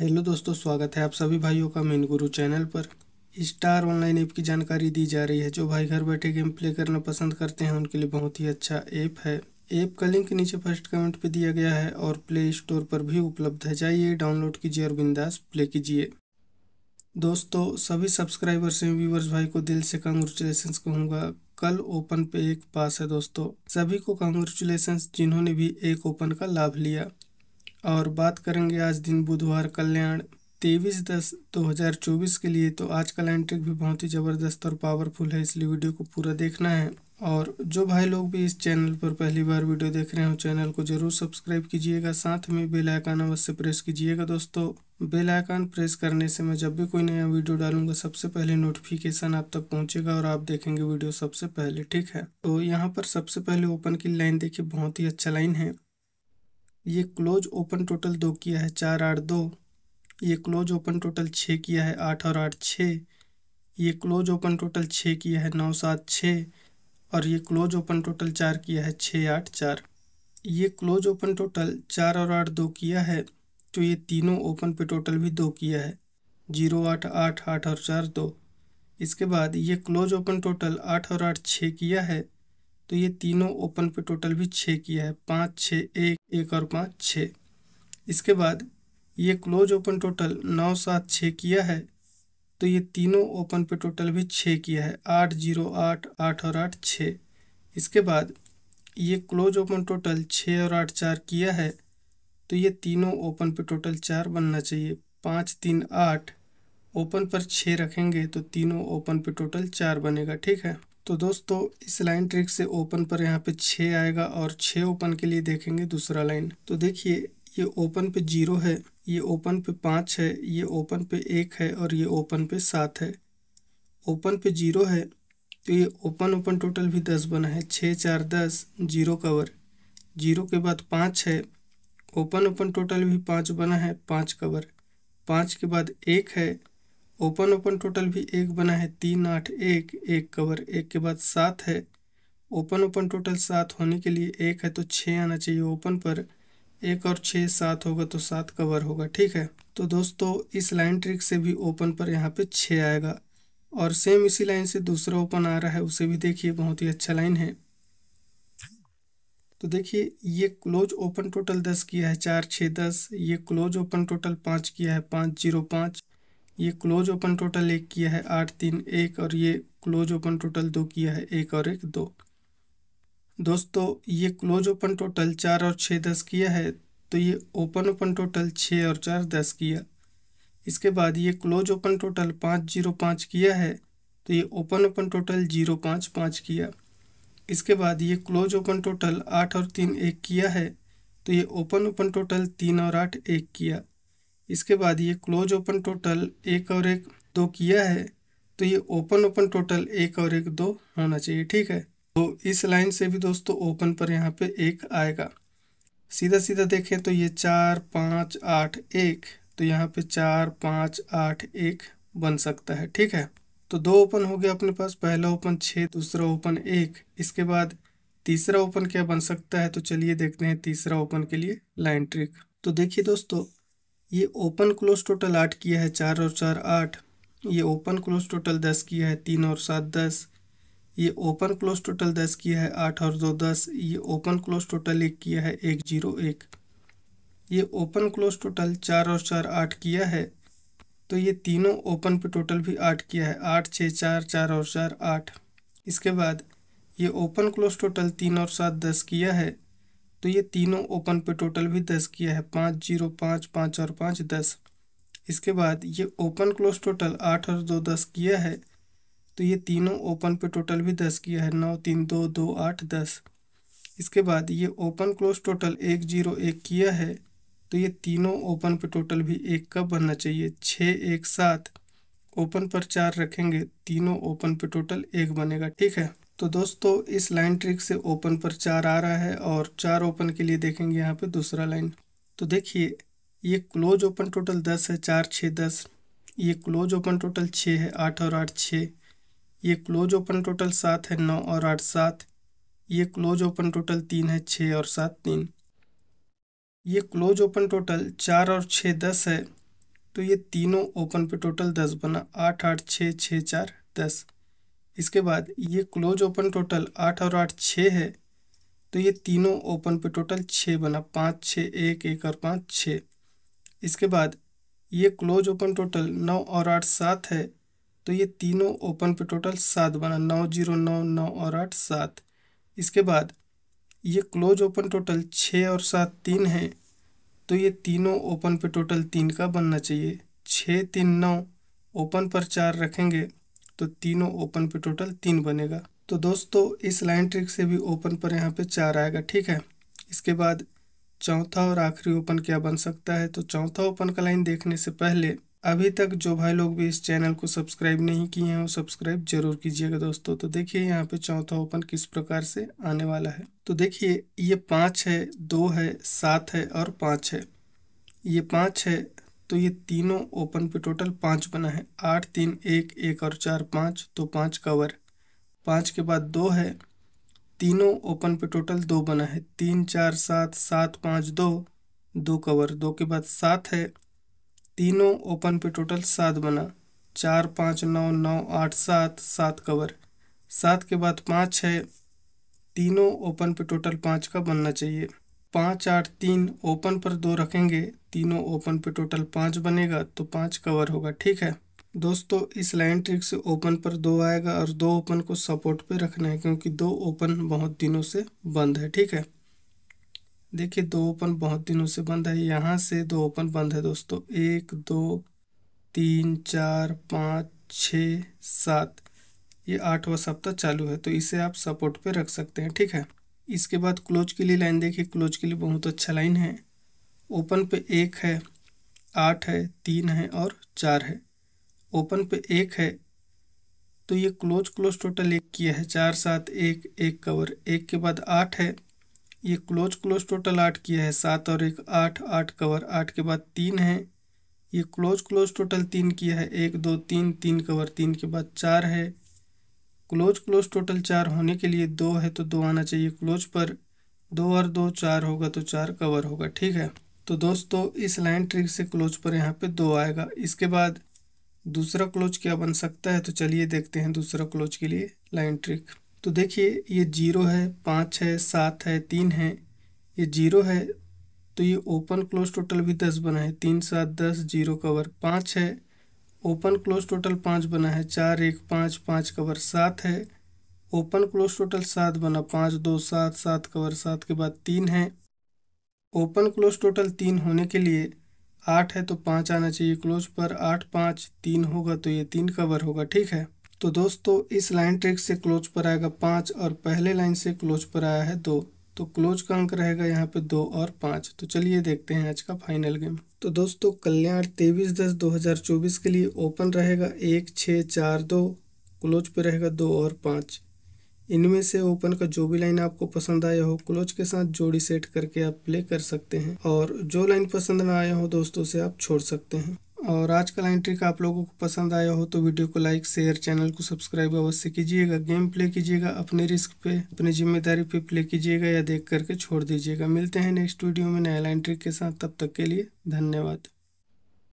Hello दोस्तों, स्वागत है आप सभी भाइयों का मेन गुरु चैनल पर। स्टार ऑनलाइन ऐप की जानकारी दी जा रही है। जो भाई घर बैठे गेम प्ले करना पसंद करते हैं उनके लिए बहुत ही अच्छा ऐप है। ऐप का लिंक नीचे फर्स्ट कमेंट पे दिया गया है और प्ले स्टोर पर भी उपलब्ध है। जाइए, डाउनलोड कीजिए और बिंदास प्ले कीजिए। दोस्तों, सभी सब्सक्राइबर्स एवं व्यूवर्स भाई को दिल से कांग्रेचुलेशंस कहूँगा। कल ओपन पे एक पास है दोस्तों, सभी को कांग्रेचुलेशंस जिन्होंने भी एक ओपन का लाभ लिया। और बात करेंगे आज दिन बुधवार कल्याण 23/10/2024 के लिए। तो आज का लाइन ट्रिक भी बहुत ही ज़बरदस्त और पावरफुल है, इसलिए वीडियो को पूरा देखना है। और जो भाई लोग भी इस चैनल पर पहली बार वीडियो देख रहे हो, चैनल को जरूर सब्सक्राइब कीजिएगा, साथ में बेल आइकन अवश्य प्रेस कीजिएगा। दोस्तों, बेल आइकन प्रेस करने से मैं जब भी कोई नया वीडियो डालूंगा सबसे पहले नोटिफिकेशन आप तक पहुंचेगा और आप देखेंगे वीडियो सबसे पहले, ठीक है। तो यहाँ पर सबसे पहले ओपन की लाइन देखिए, बहुत ही अच्छा लाइन है। ये क्लोज ओपन टोटल 2 किया है, 4 8 2। ये क्लोज ओपन टोटल 6 किया है, 8 और 8 6। ये क्लोज ओपन टोटल 6 किया है, 9 7 6। और ये क्लोज ओपन टोटल 4 किया है, 6 8 4। ये क्लोज ओपन टोटल 4 और 8 2 किया है। तो ये तीनों ओपन पे टोटल भी 2 किया है, 0 8 8 8 और 4 2। इसके बाद ये क्लोज ओपन टोटल 8 और 8 6 किया है। तो ये तीनों ओपन पे टोटल भी 6 किया है, 5 6 1 1 और 5 6। इसके बाद ये क्लोज ओपन टोटल 9 7 6 किया है। तो ये तीनों ओपन पे टोटल भी 6 किया है, 8 0 8 8 और 8 6। इसके बाद ये क्लोज ओपन टोटल 6 और 8 4 किया है। तो ये तीनों ओपन पे टोटल 4 बनना चाहिए, 5 3 8। ओपन पर 6 रखेंगे तो तीनों ओपन पे टोटल 4 बनेगा, ठीक है। तो दोस्तों, इस लाइन ट्रिक से ओपन पर यहाँ पे 6 आएगा और 6 ओपन के लिए देखेंगे दूसरा लाइन। तो देखिए, ये ओपन पे 0 है, ये ओपन पे 5 है, ये ओपन पे 1 है और ये ओपन पे 7 है। ओपन पे 0 है तो ये ओपन टोटल भी 10 बना है, 6 4 10, 0 कवर। 0 के बाद 5 है, ओपन टोटल भी 5 बना है, 5 कवर। 5 के बाद 1 है, ओपन टोटल भी 1 बना है, 3 8 1 1 कवर। 1 के बाद 7 है, ओपन टोटल 7 होने के लिए 1 है तो 6 आना चाहिए ओपन पर। 1 और 6 7 होगा तो 7 कवर होगा, ठीक है। तो दोस्तों, इस लाइन ट्रिक से भी ओपन पर यहाँ पे 6 आएगा। और सेम इसी लाइन से दूसरा ओपन आ रहा है, उसे भी देखिए, बहुत ही अच्छा लाइन है। तो देखिए, ये क्लोज ओपन टोटल 10 किया है, 4 6 10। ये क्लोज ओपन टोटल 5 किया है, 5 0 5। ये क्लोज ओपन टोटल 1 किया है, 8 3 1। और ये क्लोज ओपन टोटल 2 किया है, 1 और 1 2। दोस्तों, ये क्लोज ओपन टोटल 4 और 6 10 किया है। तो ये ओपन टोटल 6 और 4 10 किया। इसके बाद ये क्लोज ओपन टोटल 5 0 5 किया है। तो ये ओपन टोटल 0 5 5 किया। इसके बाद ये क्लोज ओपन टोटल 8 और 3 1 किया है। तो ये ओपन टोटल 3 और 8 1 किया। इसके बाद ये क्लोज ओपन टोटल 1 और 1 2 किया है। तो ये ओपन टोटल 1 और 1 2 होना चाहिए, ठीक है। तो इस लाइन से भी दोस्तों ओपन पर यहाँ पे 1 आएगा। सीधा देखें तो ये 4 5 8 1। तो यहाँ पे 4 5 8 1 बन सकता है, ठीक है। तो 2 ओपन हो गया अपने पास, पहला ओपन 6, दूसरा ओपन 1। इसके बाद तीसरा ओपन क्या बन सकता है, तो चलिए देखते हैं तीसरा ओपन के लिए लाइन ट्रिक। तो देखिए दोस्तों, ये ओपन क्लोज टोटल 8 किया है, 4 और 4 8। ये ओपन क्लोज टोटल 10 किया है, 3 और 7 10। ये ओपन क्लोज टोटल 10 किया है, 8 और 2 10। ये ओपन क्लोज टोटल 1 किया है, 1 0 1। ये ओपन क्लोज टोटल 4 और 4 8 किया है। तो ये तीनों ओपन पे टोटल भी 8 किया है, 8 6 4 4 और 4 8। इसके बाद ये ओपन क्लोज टोटल 3 और 7 10 किया है। तो ये तीनों ओपन पे टोटल भी 10 किया है, 5 0 5 5 और 5 10। इसके बाद ये ओपन क्लोज टोटल 8 और 2 10 किया है। तो ये तीनों ओपन पे टोटल भी 10 किया है, 9 3 2 2 8 10। इसके बाद ये ओपन क्लोज टोटल 1 0 1 किया है। तो ये तीनों ओपन पे टोटल भी 1 का बनना चाहिए, 6 1 7। ओपन पर 4 रखेंगे, तीनों ओपन पे टोटल 1 बनेगा, ठीक है। तो दोस्तों, इस लाइन ट्रिक से ओपन पर 4 आ रहा है और 4 ओपन के लिए देखेंगे यहाँ पे दूसरा लाइन। तो देखिए, ये क्लोज ओपन टोटल 10 है, 4 6 10। ये क्लोज ओपन टोटल 6 है, 8 और 8 6। ये क्लोज ओपन टोटल 7 है, 9 और 8 7। ये क्लोज ओपन टोटल 3 है, 6 और 7 3। ये क्लोज ओपन टोटल 4 और 6 10 है। तो ये तीनों ओपन पे टोटल 10 बना 8 8 6 6 4 10। इसके बाद ये क्लोज ओपन टोटल 8 और 8 6 है, तो ये तीनों ओपन पे टोटल 6 बना 5 6 1 1 और 5 6। इसके बाद ये क्लोज ओपन टोटल 9 और 8 7 है, तो ये तीनों ओपन पे टोटल 7 बना 9 0 9 9 और 8 7। इसके बाद ये क्लोज ओपन टोटल 6 और 7 3 है, तो ये तीनों ओपन पे टोटल 3 का बनना चाहिए 6 3 9। ओपन पर 4 रखेंगे तो तीनों ओपन पे टोटल 3 बनेगा। तो दोस्तों इस लाइन ट्रिक से भी ओपन पर यहाँ पे 4 आएगा, ठीक है। इसके बाद चौथा और आखिरी ओपन क्या बन सकता है, तो चौथा ओपन का लाइन देखने से पहले अभी तक जो भाई लोग भी इस चैनल को सब्सक्राइब नहीं किए हैं वो सब्सक्राइब जरूर कीजिएगा दोस्तों। तो देखिए यहाँ पे चौथा ओपन किस प्रकार से आने वाला है। तो देखिए ये 5 है 2 है 7 है और 5 है, ये 5 है तो ये तीनों ओपन पे टोटल 5 बना है 8 3 1 1 और 4 5, तो 5 कवर। 5 के बाद 2 है, तीनों ओपन पे टोटल 2 बना है 3 4 7 7 5 2 कवर। 2 के बाद 7 है, तीनों ओपन पे टोटल 7 बना 4 5 9 9 8 7 7 कवर। 7 के बाद 5 है, तीनों ओपन पे टोटल 5 का बनना चाहिए 5 8 3। ओपन पर 2 रखेंगे तीनों ओपन पे टोटल 5 बनेगा, तो 5 कवर होगा, ठीक है। दोस्तों इस लाइन ट्रिक से ओपन पर 2 आएगा और 2 ओपन को सपोर्ट पे रखना है क्योंकि 2 ओपन बहुत दिनों से बंद है, ठीक है। देखिए 2 ओपन बहुत दिनों से बंद है, यहाँ से 2 ओपन बंद है दोस्तों 1 2 3 4 5 6 7। ये 8वां सप्ताह चालू है, तो इसे आप सपोर्ट पे रख सकते हैं, ठीक है। इसके बाद क्लोज के लिए लाइन देखिए, क्लोज के लिए बहुत अच्छा लाइन है। ओपन पे 1 है, 8 है, 3 है और 4 है। ओपन पे 1 है तो ये क्लोज टोटल 1 किया है 4 7 1 1 कवर। 1 के बाद 8 है, ये क्लोज टोटल 8 किया है 7 और 1 8 8 कवर। 8 के बाद 3 है, ये क्लोज टोटल 3 किया है 1 2 3 3 कवर। 3 के बाद 4 है, क्लोज टोटल 4 होने के लिए 2 है तो 2 आना चाहिए क्लोज पर, 2 और 2 4 होगा तो 4 कवर होगा, ठीक है। तो दोस्तों इस लाइन ट्रिक से क्लोज पर यहाँ पे 2 आएगा। इसके बाद दूसरा क्लोज क्या बन सकता है, तो चलिए देखते हैं दूसरा क्लोज के लिए लाइन ट्रिक। तो देखिए ये 0 है 5 है 7 है 3 है, ये 0 है तो ये ओपन क्लोज टोटल भी 10 बना है 3 7 10 0 कवर। 5 है, ओपन क्लोज टोटल 5 बना है 4 1 5 5 कवर। 7 है, ओपन क्लोज टोटल 7 बना 5 2 7 7 कवर। 7 के बाद 3 है, ओपन क्लोज टोटल 3 होने के लिए 8 है तो 5 आना चाहिए क्लोज पर, 8 5 3 होगा तो ये 3 कवर होगा, ठीक है। तो दोस्तों इस लाइन ट्रिक से क्लोज पर आएगा 5 और पहले लाइन से क्लोज पर आया है 2, तो क्लोज का अंक रहेगा यहाँ पे 2 और 5। तो चलिए देखते हैं आज का फाइनल गेम। तो दोस्तों कल्याण 23/10/2024 के लिए ओपन रहेगा 1 6 4 2, क्लोज पे रहेगा 2 और 5। इनमें से ओपन का जो भी लाइन आपको पसंद आया हो क्लोज के साथ जोड़ी सेट करके आप प्ले कर सकते हैं, और जो लाइन पसंद ना आया हो दोस्तों से आप छोड़ सकते हैं। और आज का लाइन ट्रिक आप लोगों को पसंद आया हो तो वीडियो को लाइक शेयर, चैनल को सब्सक्राइब अवश्य कीजिएगा। गेम प्ले कीजिएगा अपने रिस्क पे, अपनी जिम्मेदारी पे प्ले कीजिएगा या देख करके छोड़ दीजिएगा। मिलते हैं नेक्स्ट वीडियो में नया लाइन ट्रिक के साथ, तब तक के लिए धन्यवाद।